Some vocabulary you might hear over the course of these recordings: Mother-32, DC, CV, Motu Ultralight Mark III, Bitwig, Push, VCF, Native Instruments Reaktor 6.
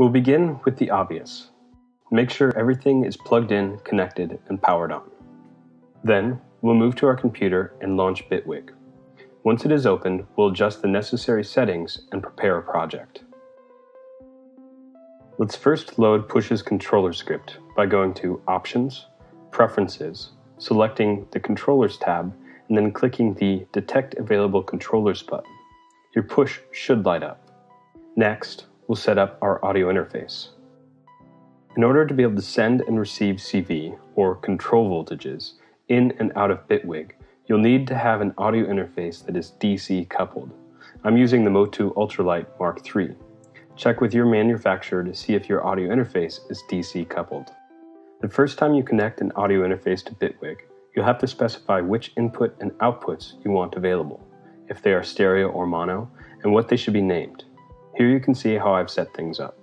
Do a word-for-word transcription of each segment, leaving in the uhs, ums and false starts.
We'll begin with the obvious. Make sure everything is plugged in, connected, and powered on. Then, we'll move to our computer and launch Bitwig. Once it is opened, we'll adjust the necessary settings and prepare a project. Let's first load Push's controller script by going to Options, Preferences, selecting the Controllers tab, and then clicking the Detect Available Controllers button. Your Push should light up. Next, we'll set up our audio interface. In order to be able to send and receive C V, or control voltages, in and out of Bitwig, you'll need to have an audio interface that is D C coupled. I'm using the Motu Ultralight Mark three. Check with your manufacturer to see if your audio interface is D C coupled. The first time you connect an audio interface to Bitwig, you'll have to specify which input and outputs you want available, if they are stereo or mono, and what they should be named. Here you can see how I've set things up.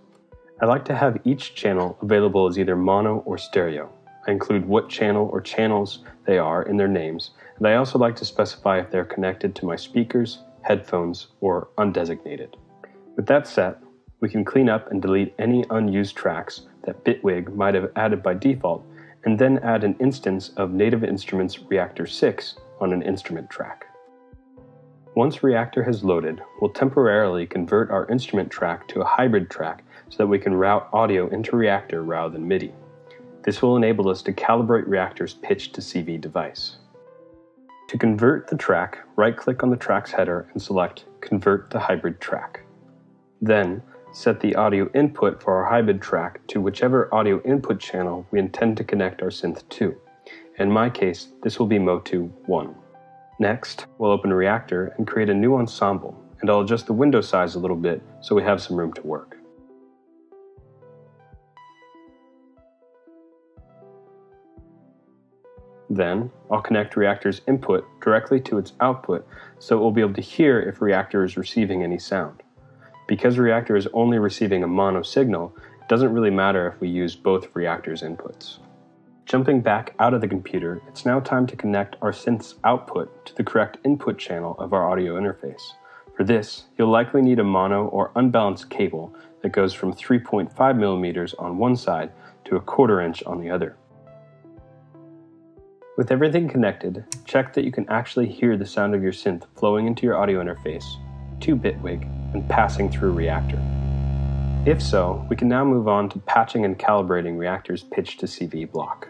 I like to have each channel available as either mono or stereo. I include what channel or channels they are in their names, and I also like to specify if they're connected to my speakers, headphones, or undesignated. With that set, we can clean up and delete any unused tracks that Bitwig might have added by default, and then add an instance of Native Instruments Reaktor six on an instrument track. Once Reaktor has loaded, we'll temporarily convert our instrument track to a hybrid track so that we can route audio into Reaktor rather than MIDI. This will enable us to calibrate Reaktor's pitch to C V device. To convert the track, right-click on the track's header and select Convert to Hybrid Track. Then, set the audio input for our hybrid track to whichever audio input channel we intend to connect our synth to. In my case, this will be Motu one. Next, we'll open Reaktor and create a new ensemble, and I'll adjust the window size a little bit so we have some room to work. Then, I'll connect Reaktor's input directly to its output so it will be able to hear if Reaktor is receiving any sound. Because Reaktor is only receiving a mono signal, it doesn't really matter if we use both of Reaktor's inputs. Jumping back out of the computer, it's now time to connect our synth's output to the correct input channel of our audio interface. For this, you'll likely need a mono or unbalanced cable that goes from three point five millimeters on one side to a quarter inch on the other. With everything connected, check that you can actually hear the sound of your synth flowing into your audio interface, to Bitwig, and passing through Reaktor. If so, we can now move on to patching and calibrating Reaktor's pitch to C V block.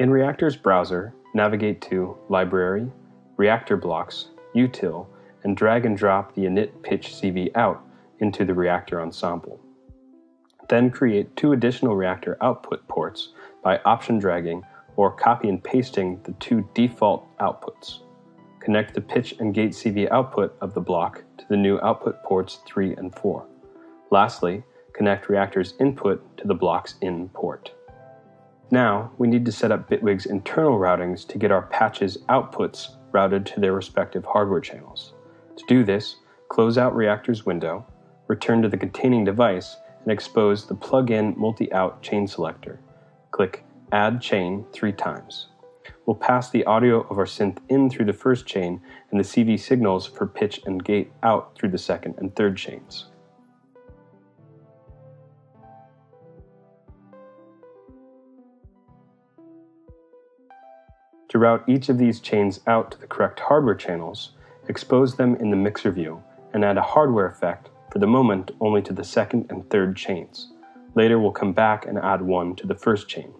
In Reaktor's browser, navigate to Library, Reaktor Blocks, Util, and drag and drop the init pitch C V out into the Reaktor ensemble. Then create two additional Reaktor output ports by option dragging or copy and pasting the two default outputs. Connect the pitch and gate C V output of the block to the new output ports three and four. Lastly, connect Reaktor's input to the block's in port. Now, we need to set up Bitwig's internal routings to get our patches' outputs routed to their respective hardware channels. To do this, close out Reaktor's window, return to the containing device, and expose the plug-in multi-out chain selector. Click Add Chain three times. We'll pass the audio of our synth in through the first chain and the C V signals for pitch and gate out through the second and third chains. To route each of these chains out to the correct hardware channels, expose them in the mixer view and add a hardware effect, for the moment only to the second and third chains. Later we'll come back and add one to the first chain.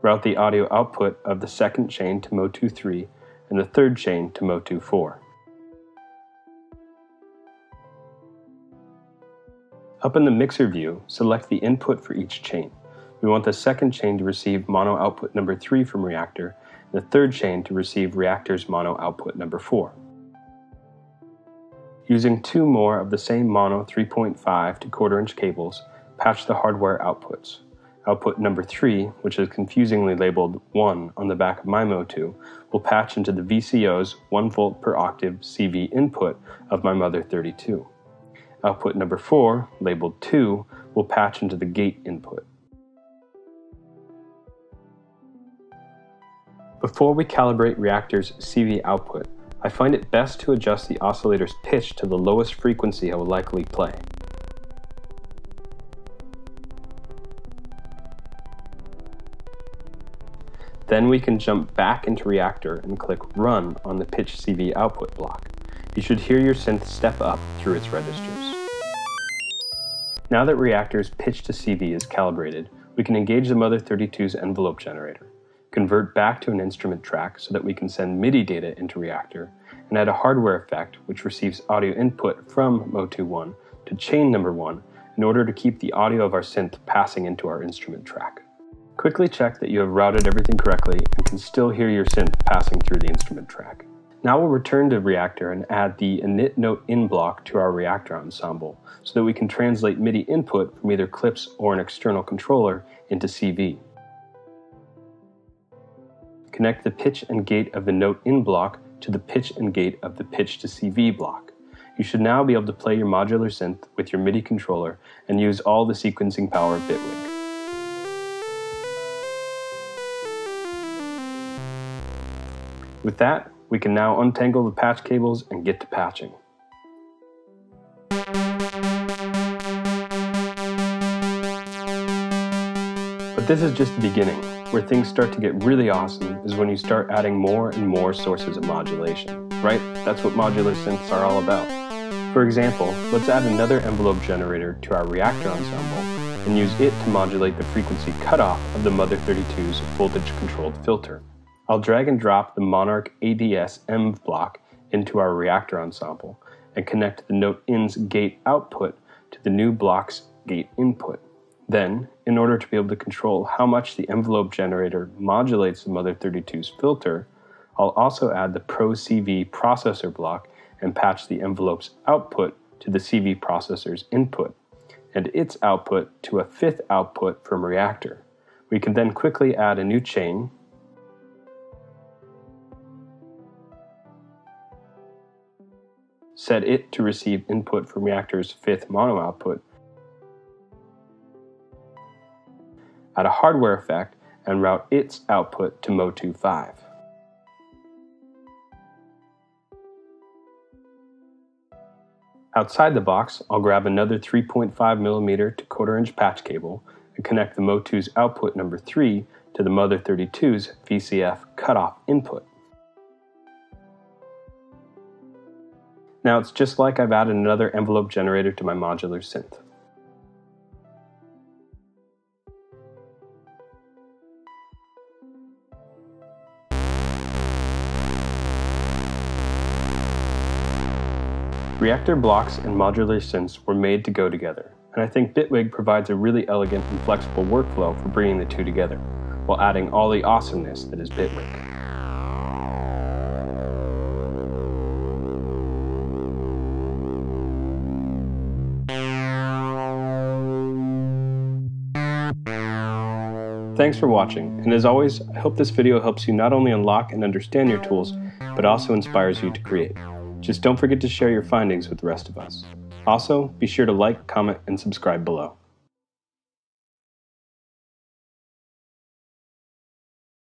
Route the audio output of the second chain to Motu three and the third chain to Motu four. Up in the mixer view, select the input for each chain. We want the second chain to receive mono output number three from Reaktor, and the third chain to receive Reaktor's mono output number four. Using two more of the same mono three point five to quarter inch cables, patch the hardware outputs. Output number three, which is confusingly labeled one on the back of my Motu, will patch into the V C O's one volt per octave C V input of my Mother thirty-two. Output number four, labeled two, will patch into the gate input. Before we calibrate Reaktor's C V output, I find it best to adjust the oscillator's pitch to the lowest frequency I will likely play. Then we can jump back into Reaktor and click Run on the Pitch C V output block. You should hear your synth step up through its registers. Now that Reaktor's pitch to C V is calibrated, we can engage the Mother thirty-two's envelope generator, convert back to an instrument track so that we can send MIDI data into Reaktor, and add a hardware effect which receives audio input from Motu one to chain number one in order to keep the audio of our synth passing into our instrument track. Quickly check that you have routed everything correctly and can still hear your synth passing through the instrument track. Now we'll return to Reaktor and add the init note in block to our Reaktor ensemble so that we can translate MIDI input from either clips or an external controller into C V. Connect the pitch and gate of the note in block to the pitch and gate of the pitch to C V block. You should now be able to play your modular synth with your MIDI controller and use all the sequencing power of Bitwig. With that, we can now untangle the patch cables and get to patching. But this is just the beginning. Where things start to get really awesome is when you start adding more and more sources of modulation, right? That's what modular synths are all about. For example, let's add another envelope generator to our Reaktor ensemble and use it to modulate the frequency cutoff of the Mother thirty-two's voltage-controlled filter. I'll drag and drop the Monarch A D S M block into our Reaktor ensemble and connect the note in's gate output to the new block's gate input. Then, in order to be able to control how much the envelope generator modulates the Mother thirty-two's filter, I'll also add the Pro C V processor block and patch the envelope's output to the C V processor's input, and its output to a fifth output from Reaktor. We can then quickly add a new chain, set it to receive input from Reaktor's fifth mono output, add a hardware effect, and route its output to Motu five. Outside the box, I'll grab another three point five millimeter to quarter inch patch cable and connect the Motu's output number three to the Mother thirty-two's V C F cutoff input. Now it's just like I've added another envelope generator to my modular synth. Reaktor blocks and modular synths were made to go together, and I think Bitwig provides a really elegant and flexible workflow for bringing the two together, while adding all the awesomeness that is Bitwig. Thanks for watching, and as always, I hope this video helps you not only unlock and understand your tools, but also inspires you to create. Just don't forget to share your findings with the rest of us. Also, be sure to like, comment, and subscribe below.